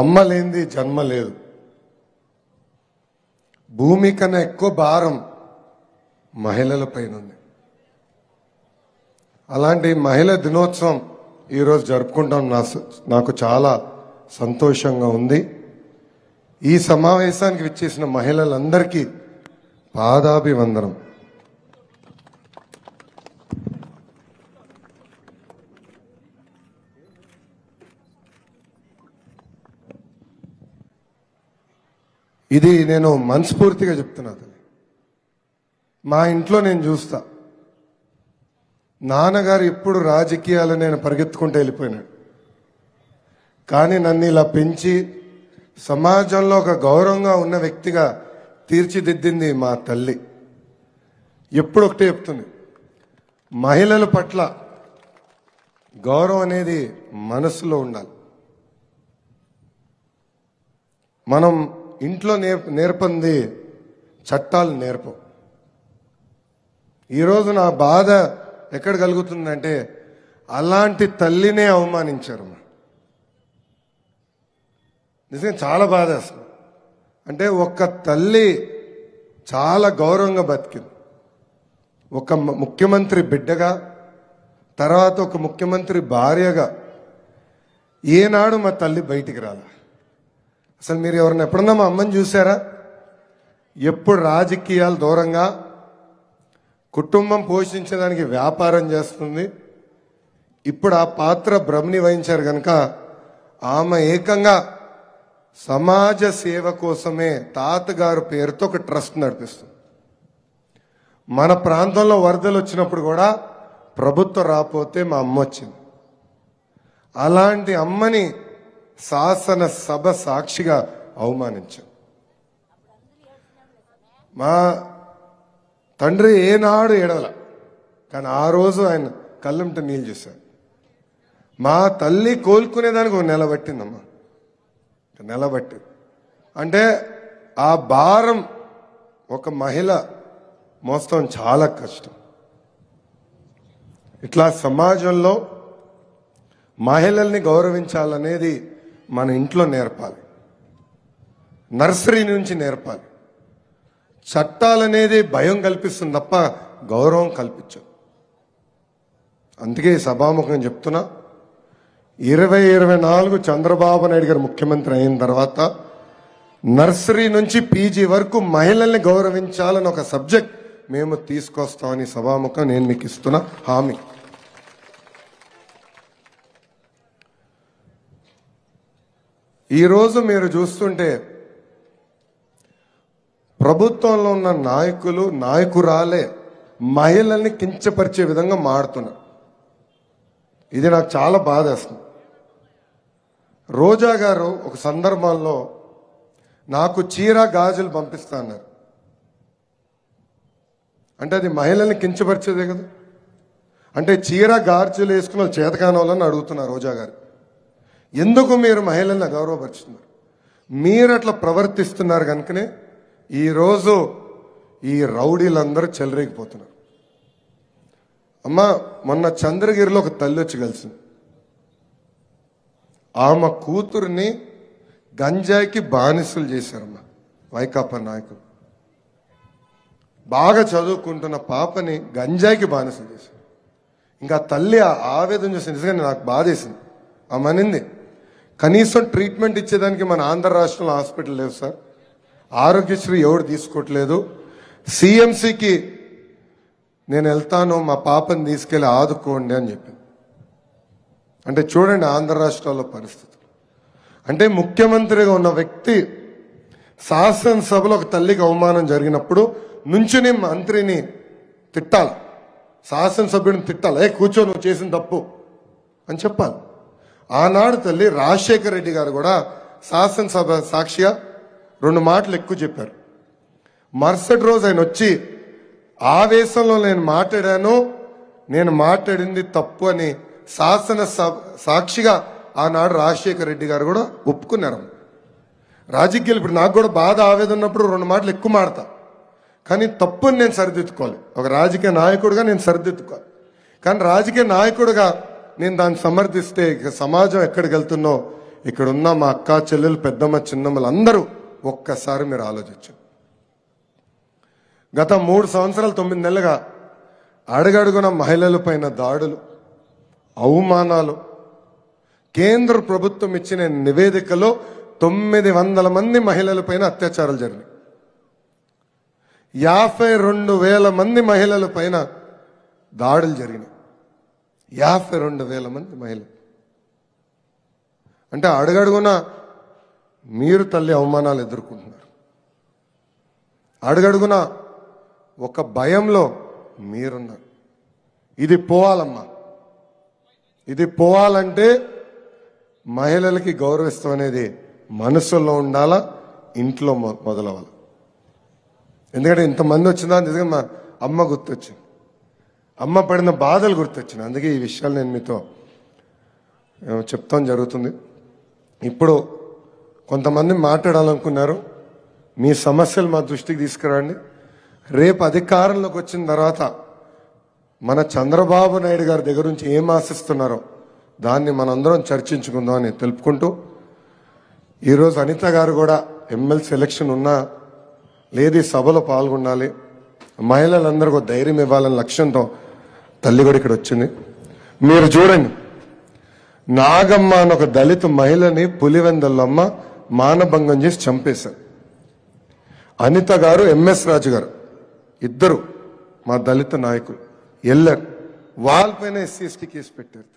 అమ్మ లేనిది జన్మ లేదు. భూమి కన్నా ఎక్కువ భారం మహిళలపైన ఉంది. అలాంటి మహిళా దినోత్సవం ఈరోజు జరుపుకుంటాం. నాకు చాలా సంతోషంగా ఉంది. ఈ సమావేశానికి విచ్చేసిన మహిళలందరికీ పాదాభివందనం. ఇది నేను మనస్ఫూర్తిగా చెప్తున్నా. మా ఇంట్లో నేను చూస్తా, నాన్నగారు ఎప్పుడు రాజకీయాలు నేను పరిగెత్తుకుంటూ వెళ్ళిపోయినాడు, కానీ నన్ను ఇలా పెంచి సమాజంలో ఒక గౌరవంగా ఉన్న వ్యక్తిగా తీర్చిదిద్దింది మా తల్లి. ఎప్పుడు ఒకటే చెప్తుంది, మహిళల పట్ల గౌరవం అనేది మనసులో ఉండాలి. మనం ఇంట్లో నేర్పంది చట్టాలు నేర్పం. ఈరోజు నా బాధ ఎక్కడ కలుగుతుందంటే అలాంటి తల్లినే అవమానించారు. నిజంగా చాలా బాధ అసలు. అంటే ఒక్క తల్లి చాలా గౌరవంగా బతికింది, ఒక ముఖ్యమంత్రి బిడ్డగా, తర్వాత ఒక ముఖ్యమంత్రి భార్యగా. ఏనాడు మా తల్లి బయటికి రాలా. అసలు మీరు ఎవరన్నా ఎప్పుడన్నా మా అమ్మని చూసారా? ఎప్పుడు రాజకీయాలు దూరంగా, కుటుంబం పోషించడానికి వ్యాపారం చేస్తుంది. ఇప్పుడు ఆ పాత్ర భ్రమని వహించారు కనుక ఆమె ఏకంగా సమాజ సేవ కోసమే తాతగారు పేరుతో ఒక ట్రస్ట్ నడిపిస్తుంది. మన ప్రాంతంలో వరదలు వచ్చినప్పుడు కూడా ప్రభుత్వం రాకపోతే మా అమ్మ వచ్చింది. అలాంటి అమ్మని శాసనసభ సాక్షిగా అవమానించాం. మా తండ్రి ఏనాడు ఏడవల, కానీ ఆ రోజు ఆయన కళ్ళంట నీళ్ళు చూశారు. మా తల్లి కోలుకునేదానికి ఒక నెల పట్టిందమ్మా, నెల పట్టింది. అంటే ఆ భారం ఒక మహిళ మోస్తాం చాలా కష్టం. ఇట్లా సమాజంలో మహిళల్ని గౌరవించాలనేది మన ఇంట్లో నేర్పాలి, నర్సరీ నుంచి నేర్పాలి. చట్టాలనేది భయం కల్పిస్తుంది తప్ప గౌరవం కల్పించదు. అందుకే సభాముఖంగా చెప్తున్నా, 2024 చంద్రబాబు నాయుడు గారు ముఖ్యమంత్రి అయిన తర్వాత నర్సరీ నుంచి పీజీ వరకు మహిళల్ని గౌరవించాలని ఒక సబ్జెక్ట్ మేము తీసుకొస్తామని సభాముఖం నేను మీకు ఇస్తున్నా హామీ. ఈరోజు మీరు చూస్తుంటే ప్రభుత్వంలో ఉన్న నాయకులు నాయకురాలే మహిళల్ని కించపరిచే విధంగా మారుతున్నారు. ఇది నాకు చాలా బాధ వేస్తుంది. రోజా గారు ఒక సందర్భంలో నాకు చీర గాజులు పంపిస్తా అన్నారు. అంటే అది మహిళల్ని కించపరిచేదే కదా. అంటే చీర గాజులు వేసుకున్న చేతకానోళ్ళని అడుగుతున్నారు రోజా గారు, ఎందుకు మీరు మహిళలను గౌరవపరుచుతున్నారు? మీరు అట్లా ప్రవర్తిస్తున్నారు కనుకనే ఈరోజు ఈ రౌడీలందరూ చెలరేగిపోతున్నారు. అమ్మ, మొన్న చంద్రగిరిలో ఒక తల్లి వచ్చి కలిసింది. ఆమె కూతుర్ని గంజాయికి బానిసలు చేశారమ్మ వైకాపా నాయకులు. బాగా చదువుకుంటున్న పాపని గంజాయికి బానిసలు చేశారు. ఇంకా తల్లి ఆవేదన చేసింది. నిజంగా నాకు బాధేసింది. ఆమె అనింది, కనీసం ట్రీట్మెంట్ ఇచ్చేదానికి మన ఆంధ్ర రాష్ట్రంలో హాస్పిటల్ లేవు సార్, ఆరోగ్యశ్రీ ఎవరు తీసుకోవట్లేదు, సిఎంసికి నేను వెళ్తాను, మా పాపని తీసుకెళ్ళి ఆదుకోండి అని చెప్పింది. అంటే చూడండి ఆంధ్ర రాష్ట్రాల్లో పరిస్థితులు. అంటే ముఖ్యమంత్రిగా ఉన్న వ్యక్తి శాసనసభలో ఒక తల్లికి అవమానం జరిగినప్పుడు నుంచుని మంత్రిని తిట్టాలి, శాసనసభ్యుడిని తిట్టాలి, ఏ కూర్చో నువ్వు చేసిన తప్పు అని చెప్పాలి. ఆనాడు తల్లి రాజశేఖర రెడ్డి గారు కూడా శాసనసభ సాక్షిగా 2 మాటలు ఎక్కువ చెప్పారు. మరుసటి రోజు ఆయన వచ్చి ఆవేశంలో నేను మాట్లాడింది తప్పు అని శాసనసభ సాక్షిగా ఆనాడు రాజశేఖర రెడ్డి గారు కూడా ఒప్పుకున్నారు. రాజకీయాలు ఇప్పుడు నాకు కూడా బాధ ఆవేదన ఉన్నప్పుడు 2 మాటలు ఎక్కువ మాడతా, కానీ తప్పుని నేను సరిదిద్దుకోవాలి. ఒక రాజకీయ నాయకుడిగా నేను సరిదిద్దుకోవాలి, కానీ రాజకీయ నాయకుడిగా నేను దాన్ని సమర్థిస్తే ఇక సమాజం ఎక్కడికి వెళ్తున్నో ఇక్కడున్న మా అక్కా చెల్లెలు పెద్దమ్మ చిన్నమ్మలు అందరూ ఒక్కసారి మీరు ఆలోచించండి। గత 3 సంవత్సరాలు 9 నెలలుగా అడగడుగున మహిళలపైన దాడులు అవమానాలు కేంద్ర ప్రభుత్వం ఇచ్చిన నివేదికలో 900 మంది మహిళలపైన అత్యాచారాలు జరిగాయి। 52,000 మంది మహిళలపైన దాడులు జరిగాయి। 52,000 మంది మహిళలు అంటే అడగడుగున మీరు తల్లి అవమానాలు ఎదుర్కొంటున్నారు। అడగడుగున ఒక భయంలో మీరున్నారు। ఇది పోవాలమ్మా, ఇది పోవాలంటే మహిళలకి గౌరవిస్తాం అనేది మనసులో ఉండాలా, ఇంట్లో మొదలవ్వాలి। ఎందుకంటే ఇంతమంది వచ్చిందా అందుకే మా అమ్మ గుర్తొచ్చింది, అమ్మ పడిన బాధలు గుర్తొచ్చింది। అందుకే ఈ విషయాలు నేను మీతో చెప్తాం జరుగుతుంది। ఇప్పుడు కొంతమంది మాట్లాడాలనుకున్నారు, మీ సమస్యలు మా దృష్టికి తీసుకురండి। రేపు అధికారంలోకి వచ్చిన తర్వాత మన చంద్రబాబు నాయుడు గారి దగ్గర నుంచి ఏం ఆశిస్తున్నారో దాన్ని మనందరం చర్చించుకుందాం అని తెలుపుకుంటూ, ఈరోజు అనిత గారు కూడా ఎమ్మెల్సీ ఎలక్షన్ ఉన్నా లేదు సభలో పాల్గొనాలి, మహిళలందరికీ ధైర్యం ఇవ్వాలని లక్ష్యంతో తల్లి కూడా ఇక్కడ వచ్చింది। మీరు చూడండి, నాగమ్మ అని ఒక దళిత మహిళని పులివెందలమ్మ మానభంగం చేసి చంపేశారు। అనిత గారు, ఎంఎస్ రాజు గారు ఇద్దరు మా దళిత నాయకులు వెళ్ళారు, వాళ్ళపైన ఎస్సీఎస్టీ కేసు పెట్టారు।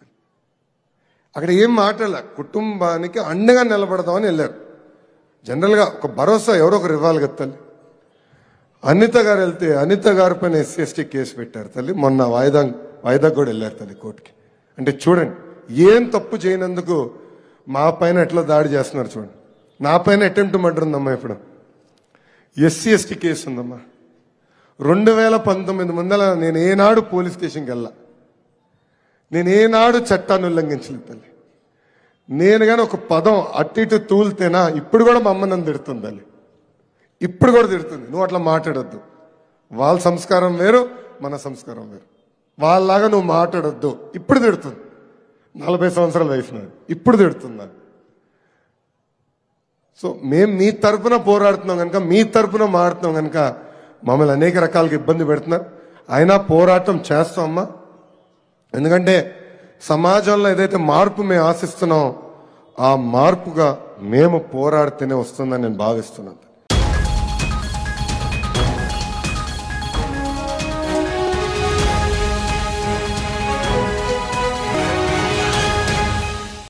అక్కడ ఏం మాట్లాడలే, కుటుంబానికి అండగా నిలబడదామని వెళ్ళారు। జనరల్గా ఒక భరోసా ఎవరో ఒకరు ఇవ్వాలి కదా తల్లి। అనిత గారు వెళ్తే అనిత గారి పైన ఎస్సీఎస్టీ కేసు పెట్టారు తల్లి, మొన్న వాయిదాకు కూడా వెళ్ళారు తల్లి కోర్టుకి। అంటే చూడండి, ఏం తప్పు చేయనందుకు మా పైన ఎట్లా దాడి చేస్తున్నారు చూడండి, నా పైన అటెంప్ట్ మర్డర్ ఉందమ్మా, ఇప్పుడు ఎస్సీ ఎస్టీ కేసు ఉందమ్మా। 2019 ముందల నేను ఏనాడు పోలీస్ స్టేషన్కి వెళ్ళా, నేను ఏనాడు చట్టాన్ని ఉల్లంఘించలేదు తల్లి। నేను కానీ ఒక పదం అటు ఇటు తూలితేనా ఇప్పుడు కూడా మా అమ్మ నన్ను తిడుతుంది తల్లి, ఇప్పుడు కూడా తిడుతుంది, నువ్వు అట్లా మాట్లాడద్దు, వాళ్ళ సంస్కారం వేరు మన సంస్కారం వేరు, వాళ్ళలాగా నువ్వు మాట్లాడద్దు, ఇప్పుడు తిడుతుంది। 40 సంవత్సరాల వయసు ఇప్పుడు తిడుతుంది। సో మేము మీ తరఫున పోరాడుతున్నాం కనుక, మీ తరఫున మాడుతున్నాం కనుక మమ్మల్ని అనేక రకాలుగా ఇబ్బంది పెడుతున్నారు, అయినా పోరాటం చేస్తామమ్మా। ఎందుకంటే సమాజంలో ఏదైతే మార్పు మేము ఆశిస్తున్నామో ఆ మార్పుగా మేము పోరాడితేనే వస్తుందని నేను భావిస్తున్నాను।